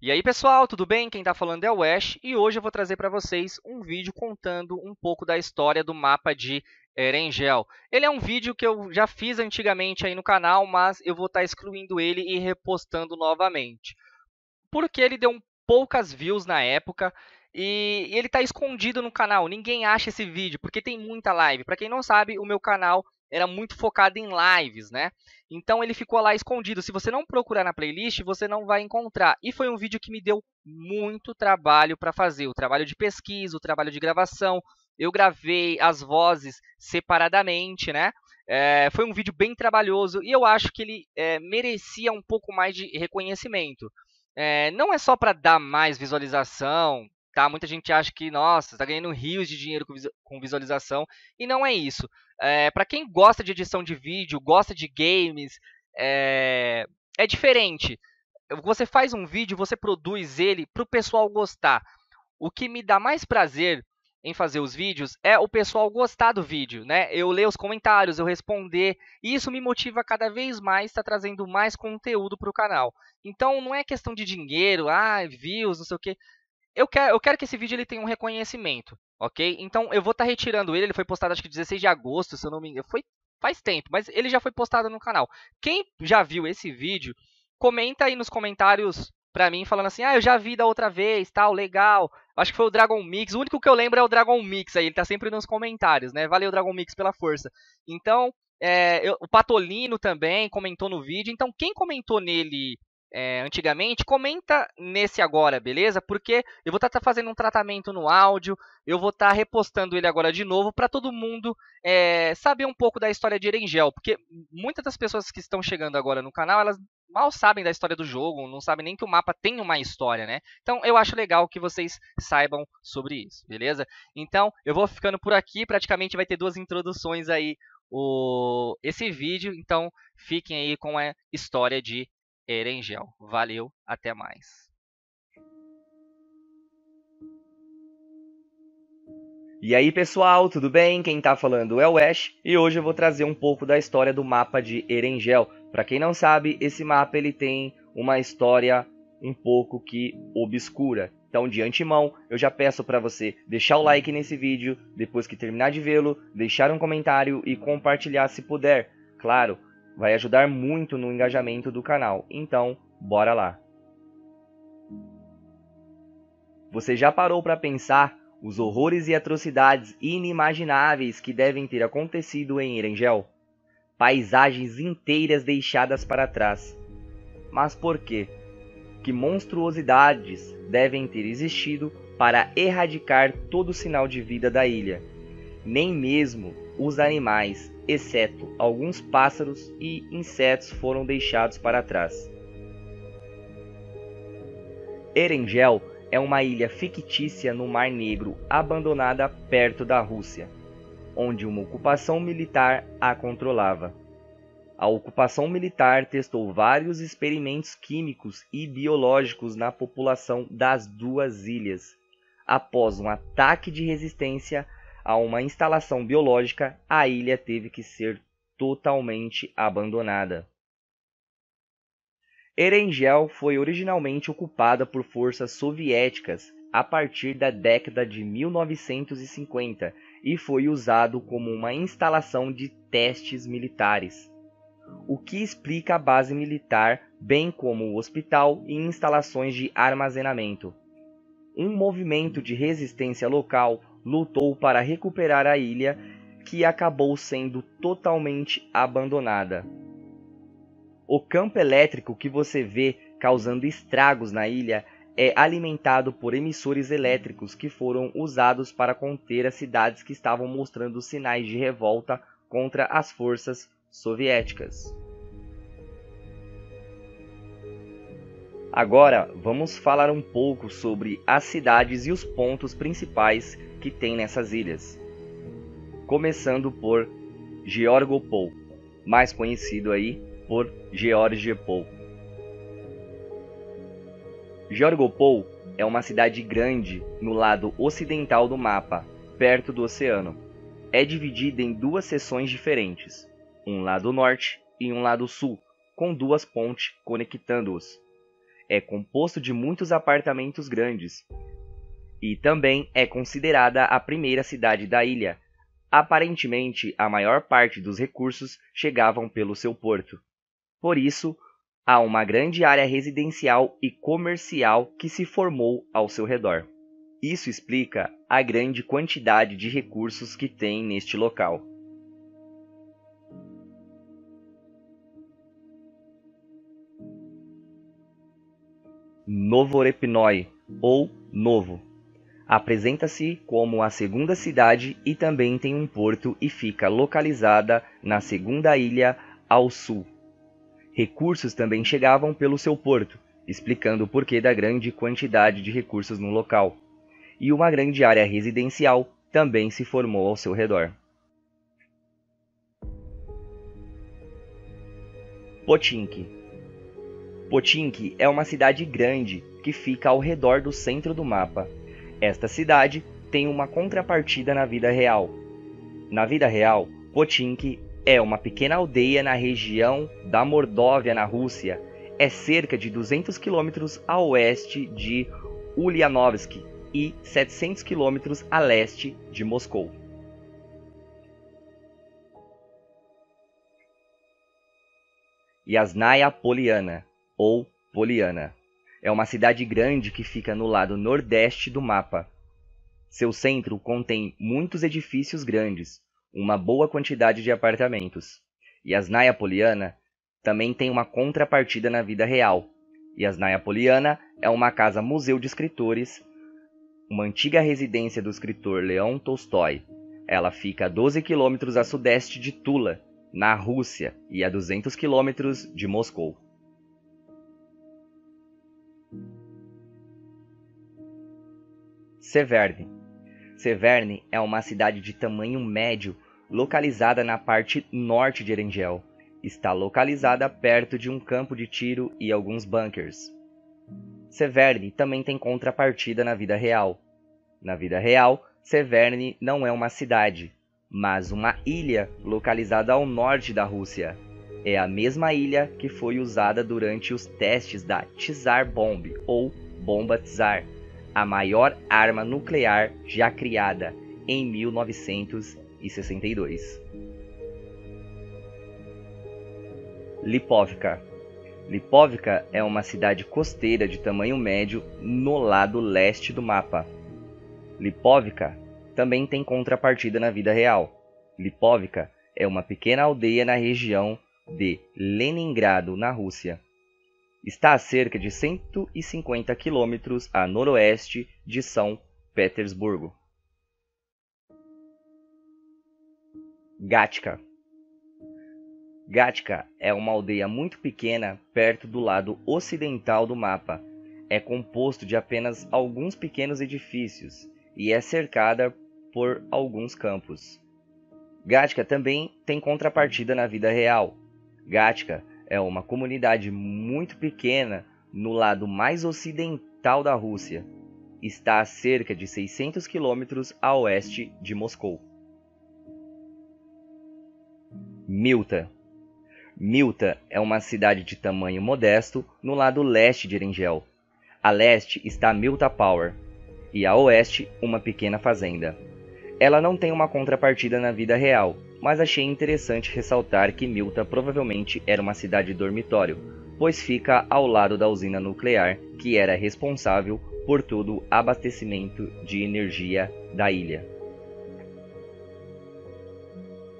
E aí pessoal, tudo bem? Quem está falando é o Ash e hoje eu vou trazer para vocês um vídeo contando um pouco da história do mapa de Erangel. Ele é um vídeo que eu já fiz antigamente aí no canal, mas eu vou estar excluindo ele e repostando novamente. Porque ele deu poucas views na época e ele está escondido no canal, ninguém acha esse vídeo, porque tem muita live. Para quem não sabe, o meu canal era muito focado em lives, né? Então ele ficou lá escondido. Se você não procurar na playlist, você não vai encontrar. E foi um vídeo que me deu muito trabalho para fazer. O trabalho de pesquisa, o trabalho de gravação. Eu gravei as vozes separadamente, né? Foi um vídeo bem trabalhoso e eu acho que ele merecia um pouco mais de reconhecimento. Não é só para dar mais visualização, tá? Muita gente acha que, nossa, está ganhando rios de dinheiro com visualização, e não é isso. Para quem gosta de edição de vídeo, gosta de games, é diferente. Você faz um vídeo, você produz ele para o pessoal gostar. O que me dá mais prazer em fazer os vídeos é o pessoal gostar do vídeo, né? Eu ler os comentários, eu responder, e isso me motiva cada vez mais, tá trazendo mais conteúdo para o canal. Então não é questão de dinheiro, views, não sei o que. Eu quero que esse vídeo ele tenha um reconhecimento, ok? Então eu vou estar retirando ele. Ele foi postado acho que 16 de agosto, se eu não me engano. Faz tempo, mas ele já foi postado no canal. Quem já viu esse vídeo, comenta aí nos comentários pra mim falando assim, eu já vi da outra vez, tal, legal. Acho que foi o Dragon Mix, o único que eu lembro é o Dragon Mix aí, ele tá sempre nos comentários, né? Valeu, Dragon Mix, pela força. Então, o Patolino também comentou no vídeo, então quem comentou nele antigamente, comenta nesse agora, beleza? Porque eu vou estar fazendo um tratamento no áudio, eu vou estar repostando ele agora de novo para todo mundo saber um pouco da história de Erangel, porque muitas das pessoas que estão chegando agora no canal, elas mal sabem da história do jogo, não sabem nem que o mapa tem uma história, né? Então eu acho legal que vocês saibam sobre isso, beleza? Então eu vou ficando por aqui, praticamente vai ter duas introduções aí esse vídeo, então fiquem aí com a história de Erangel. Valeu, até mais. E aí pessoal, tudo bem? Quem tá falando é o Ash e hoje eu vou trazer um pouco da história do mapa de Erangel. Para quem não sabe, esse mapa ele tem uma história um pouco que obscura. Então de antemão, eu já peço para você deixar o like nesse vídeo, depois que terminar de vê-lo, deixar um comentário e compartilhar se puder. Claro, vai ajudar muito no engajamento do canal, então bora lá! Você já parou para pensar os horrores e atrocidades inimagináveis que devem ter acontecido em Erangel? Paisagens inteiras deixadas para trás. Mas por quê? Que monstruosidades devem ter existido para erradicar todo sinal de vida da ilha? Nem mesmo os animais, exceto alguns pássaros e insetos, foram deixados para trás. Erangel é uma ilha fictícia no Mar Negro, abandonada perto da Rússia, onde uma ocupação militar a controlava. A ocupação militar testou vários experimentos químicos e biológicos na população das duas ilhas, após um ataque de resistência a uma instalação biológica, a ilha teve que ser totalmente abandonada. Erangel foi originalmente ocupada por forças soviéticas a partir da década de 1950 e foi usado como uma instalação de testes militares, o que explica a base militar, bem como o hospital e instalações de armazenamento. Um movimento de resistência local lutou para recuperar a ilha, que acabou sendo totalmente abandonada. O campo elétrico que você vê causando estragos na ilha é alimentado por emissores elétricos que foram usados para conter as cidades que estavam mostrando sinais de revolta contra as forças soviéticas. Agora vamos falar um pouco sobre as cidades e os pontos principais que tem nessas ilhas, começando por Georgopol, mais conhecido aí por Georgopol. Georgopol é uma cidade grande no lado ocidental do mapa, perto do oceano. É dividida em duas seções diferentes, um lado norte e um lado sul, com duas pontes conectando-os. é composto de muitos apartamentos grandes e também é considerada a primeira cidade da ilha. Aparentemente, a maior parte dos recursos chegavam pelo seu porto. Por isso, há uma grande área residencial e comercial que se formou ao seu redor. Isso explica a grande quantidade de recursos que tem neste local. Novo Repnói, ou Novo, apresenta-se como a segunda cidade e também tem um porto e fica localizada na segunda ilha ao sul. Recursos também chegavam pelo seu porto, explicando o porquê da grande quantidade de recursos no local. E uma grande área residencial também se formou ao seu redor. Pochinki. Pochinki é uma cidade grande que fica ao redor do centro do mapa. Esta cidade tem uma contrapartida na vida real. Na vida real, Pochinki é uma pequena aldeia na região da Mordóvia, na Rússia. É cerca de 200 quilômetros a oeste de Ulianovsk e 700 quilômetros a leste de Moscou. Yasnaya Poliana, ou Poliana, é uma cidade grande que fica no lado nordeste do mapa. Seu centro contém muitos edifícios grandes, uma boa quantidade de apartamentos. Yasnaya Poliana também tem uma contrapartida na vida real. Yasnaya Poliana é uma casa-museu de escritores, uma antiga residência do escritor Leão Tolstói. Ela fica a 12 quilômetros a sudeste de Tula, na Rússia, e a 200 quilômetros de Moscou. Severne. Severne é uma cidade de tamanho médio, localizada na parte norte de Erangel. Está localizada perto de um campo de tiro e alguns bunkers. Severne também tem contrapartida na vida real. Na vida real, Severne não é uma cidade, mas uma ilha localizada ao norte da Rússia. É a mesma ilha que foi usada durante os testes da Tsar Bomb, ou Bomba Tsar, a maior arma nuclear já criada, em 1962. Lipovka. Lipovka é uma cidade costeira de tamanho médio no lado leste do mapa. Lipovka também tem contrapartida na vida real. Lipovka é uma pequena aldeia na região de Leningrado, na Rússia. Está a cerca de 150 quilômetros a noroeste de São Petersburgo. Gatka. Gatka é uma aldeia muito pequena perto do lado ocidental do mapa. É composto de apenas alguns pequenos edifícios e é cercada por alguns campos. Gatka também tem contrapartida na vida real. Gatka é uma comunidade muito pequena no lado mais ocidental da Rússia. Está a cerca de 600 quilômetros a oeste de Moscou. Milta. Milta é uma cidade de tamanho modesto no lado leste de Erangel. A leste está Milta Power e a oeste uma pequena fazenda. Ela não tem uma contrapartida na vida real, mas achei interessante ressaltar que Milta provavelmente era uma cidade dormitório, pois fica ao lado da usina nuclear que era responsável por todo o abastecimento de energia da ilha.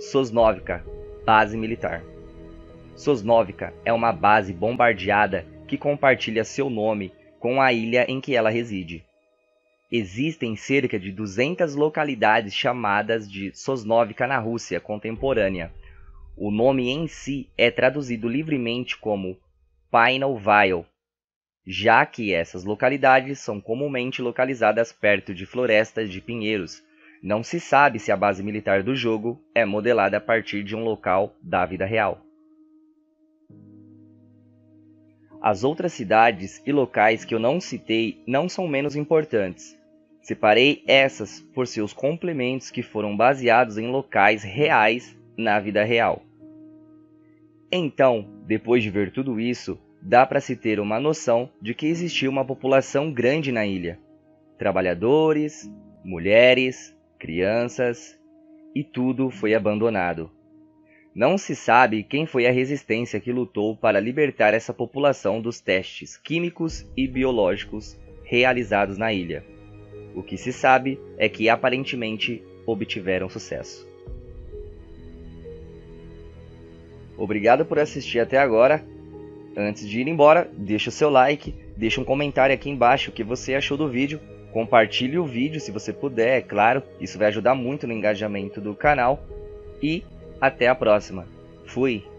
Sosnovka, base militar. Sosnovka é uma base bombardeada que compartilha seu nome com a ilha em que ela reside. Existem cerca de 200 localidades chamadas de Sosnovka na Rússia contemporânea. O nome em si é traduzido livremente como Painovale, já que essas localidades são comumente localizadas perto de florestas de pinheiros. Não se sabe se a base militar do jogo é modelada a partir de um local da vida real. As outras cidades e locais que eu não citei não são menos importantes. Separei essas por seus complementos que foram baseados em locais reais na vida real. Então, depois de ver tudo isso, dá para se ter uma noção de que existia uma população grande na ilha. Trabalhadores, mulheres, crianças, e tudo foi abandonado. Não se sabe quem foi a resistência que lutou para libertar essa população dos testes químicos e biológicos realizados na ilha. O que se sabe é que aparentemente obtiveram sucesso. Obrigado por assistir até agora. Antes de ir embora, deixa o seu like, deixa um comentário aqui embaixo o que você achou do vídeo, compartilhe o vídeo se você puder, é claro, isso vai ajudar muito no engajamento do canal e até a próxima. Fui!